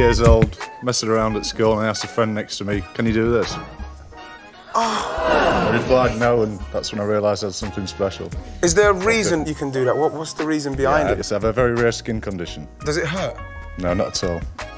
8 years old, messing around at school, and I asked a friend next to me, can you do this? Oh. I replied no, and that's when I realised I had something special. Is there a reason you can do that? What's the reason behind it? Yes, I have a very rare skin condition. Does it hurt? No, not at all.